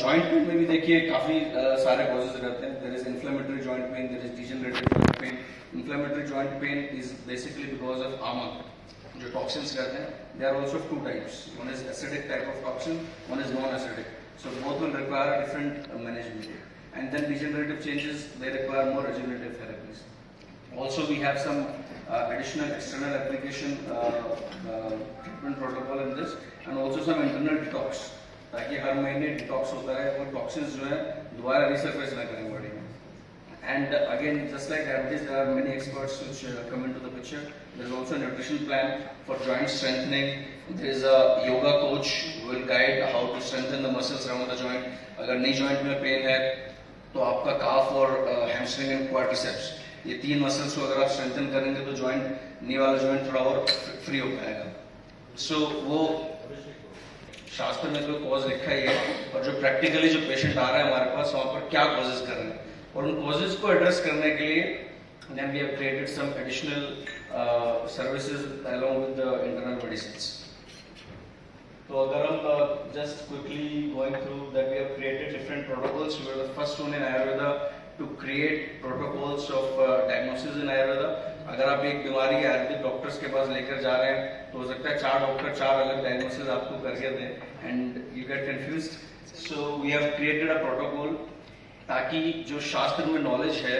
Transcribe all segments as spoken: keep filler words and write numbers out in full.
Joint pain में भी देखिए काफी uh, सारे कॉजेज रहते हैं. There is inflammatory joint pain, there is degenerative joint pain. Inflammatory joint pain is basically because of आमक जो टॉक्सिन्स रहते हैं. They are also two types, one is acidic type of toxin, one is non acidic. So both will require different management. And then degenerative changes, they require more regenerative therapies. Also, we have some uh, additional external application uh, uh, treatment protocol in this, and also some internal detox. ताकि हर महीने detox होता है और toxins जो है दोबारा resurface ना करें body में. And uh, again, just like diabetes, there are many experts which uh, come into the picture. There is also a nutrition plan for joint strengthening. There is a yoga coach who will guide how to strengthen the muscles around the joint. अगर knee joint में pain है, तो आपका calf और uh, hamstring and quadriceps ये तीन muscles को अगर आप स्ट्रेंथन करेंगे तो जॉइंट नी वाला जॉइंट थोड़ा और फ्री हो पाएगा. सो so, वो शास्त्र में जो कॉज लिखा ही है और जो प्रैक्टिकली जो पेशेंट आ रहा है हमारे पास वहाँ पर क्या कॉजेज कर रहे हैं और उन कॉजेज को एड्रेस करने के लिए then we have created some additional services along with the internal medicine. तो अगर हम just quickly going through that we have created different protocols. We are the first one in Ayurveda to create protocols of uh, diagnosis in Ayurveda. अगर आप एक बीमारी Ayurvedic doctors के पास लेकर जा रहे हैं तो हो सकता है चार डॉक्टर चार अलग डायग्नोसिस आपको करके दें and you get confused. So we have created a protocol ताकि जो शास्त्र में नॉलेज है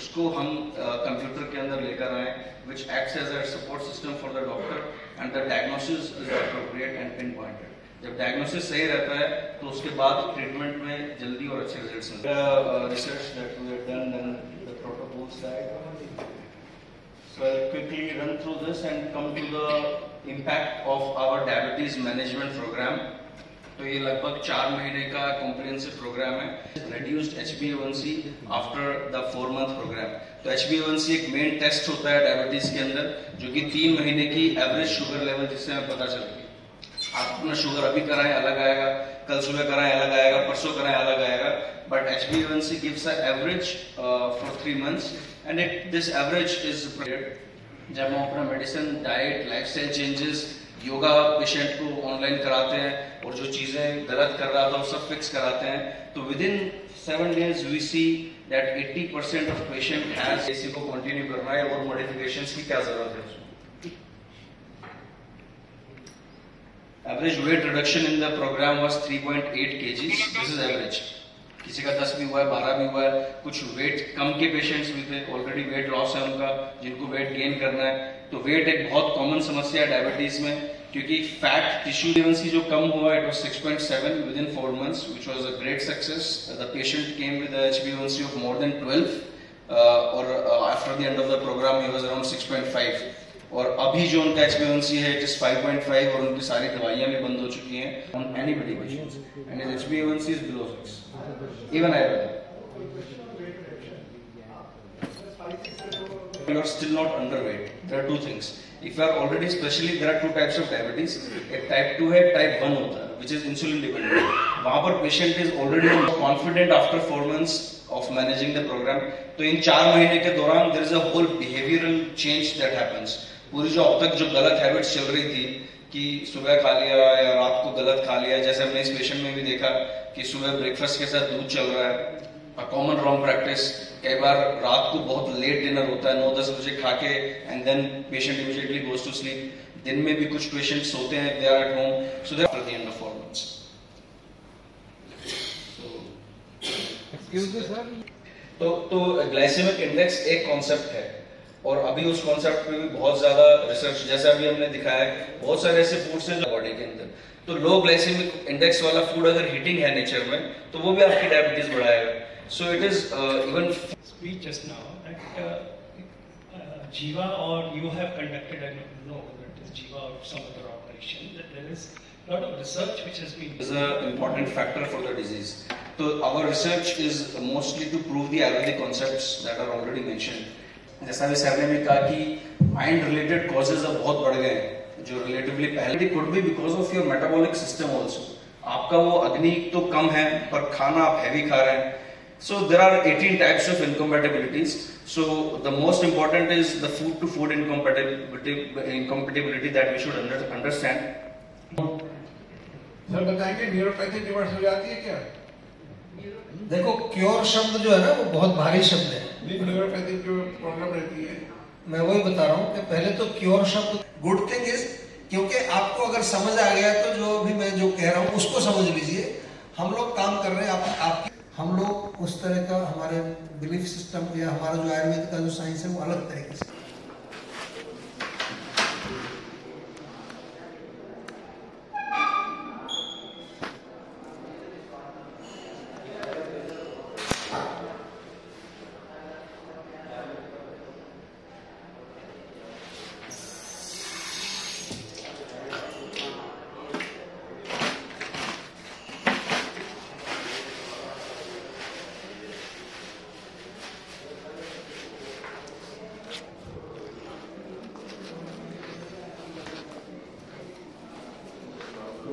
उसको हम कंप्यूटर uh, के अंदर लेकर आए, which acts as a support system for the doctor and the diagnosis is appropriate and pinpointed. जब डायग्नोसिस सही रहता है तो उसके बाद ट्रीटमेंट में जल्दी और अच्छे रिजल्ट्स मिलते हैं. Research that we have done and the protocols that so I quickly run through this and come to the impact of our diabetes management program. तो ये लगभग चार महीने का कॉम्प्रिहेंसिव प्रोग्राम है. Reduced H B A one C after the four month program. तो H B A one C एक main test होता है डायबिटीज के अंदर जो कि तीन महीने की एवरेज शुगर लेवल जिससे हमें पता चलेगी. आप अपना शुगर अभी कराएं अलग आएगा, कल सुबह कराएं अलग आएगा, परसों कराएं अलग आएगा. But H B A one C gives an average uh, for three months and it, this average is जब हम अपना medicine, diet, lifestyle changes, yoga patient को ऑनलाइन कराते हैं और जो चीजें गलत कर रहा था वो सब फिक्स कराते हैं तो within seven days we see that eighty percent of patient has. इसी को कंटिन्यू करना है और मॉडिफिकेशंस की क्या जरूरत है. Average weight reduction in the program was three point eight kilograms. This is average. किसी का दस भी हुआ है, बारह भी हुआ है. कुछ weight कम के patients भी थे, already weight loss है उनका, जिनको weight gain करना है. तो weight एक बहुत common समस्या है diabetes में, क्योंकि fat tissue A one C जो कम हुआ, it was six point seven within four months, which was a great success. The patient came with a H b A one C of more than twelve, uh, or uh, after the end of the program, he was around six point five. और अभी जो उनका H B A one C है it is five point five और उनकी सारी दवाइयां भी बंद हो चुकी हैं on anybody patients and his H B A one C is below six even Ayurveda. You are still not underweight. There are two things if you are already specially there are two types of diabetes. एक type two है, type one होता है which is insulin dependent. वहां पर patient is already confident after four months of managing the program. तो इन चार महीने के दौरान there is a whole behavioural change that happens. पूरी जो अब तक जो गलत हैबिट्स चल रही थी कि सुबह खा लिया या रात को गलत खा लिया, जैसे हमने इस पेशेंट में भी देखा कि सुबह ब्रेकफास्ट के साथ दूध चल रहा है, अ कॉमन रॉन्ग प्रैक्टिस. कई बार रात को बहुत लेट डिनर होता है, नौ दस बजे खा के and then patient immediately goes to sleep. दिन में भी कुछ पेशेंट सोते हैं, they are at home. So thereafter the end of four months. Excuse me sir. तो तो ग्लाइसेमिक इंडेक्स एक कॉन्सेप्ट है और अभी उस कॉन्सेप्ट पे भी बहुत ज्यादा रिसर्च, जैसे अभी हमने दिखाया है बहुत सारे ऐसे फूड्स हैं जो बॉडी के अंदर. तो लो ग्लाइसेमिक इंडेक्स वाला फूड अगर हिटिंग है नेचर में तो वो भी आपकी डायबिटीज बढ़ाएगा. So it is even speech just now that Jiva और you have conducted I don't know that is Jiva और some other operation that there is lot of research which has been is a important factor for the disease. So our research is mostly to prove the Ayurvedic concepts that are already mentioned. जैसा भी sir ने भी कहा कि mind related causes अब बहुत बढ़ गए हैं जो रिलेटिवली पहले could be because of your metabolic system also. आपका वो अग्नि तो कम है पर खाना आप हैवी खा रहे हैं. So there are eighteen types of incompatibilities. So the most important is the food to food incompatibility incompatibility that we should understand. Sir बताएंगे न्यूरोपैथी डिवर्स हो जाती है क्या? देखो क्योर शब्द जो है ना वो बहुत भारी शब्द है, न्यूरोपैथी जो प्रॉब्लम रहती है, मैं वही बता रहा हूँ कि पहले तो क्योर शब्द गुड थिंग इज, क्योंकि आपको अगर समझ आ गया तो जो भी मैं जो कह रहा हूँ उसको समझ लीजिए। हम लोग काम कर रहे हैं आप, आपकी हम लोग उस तरह का हमारे बिलीफ सिस्टम या हमारा जो आयुर्वेद का जो साइंस है वो अलग तरीके से।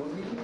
Thank you.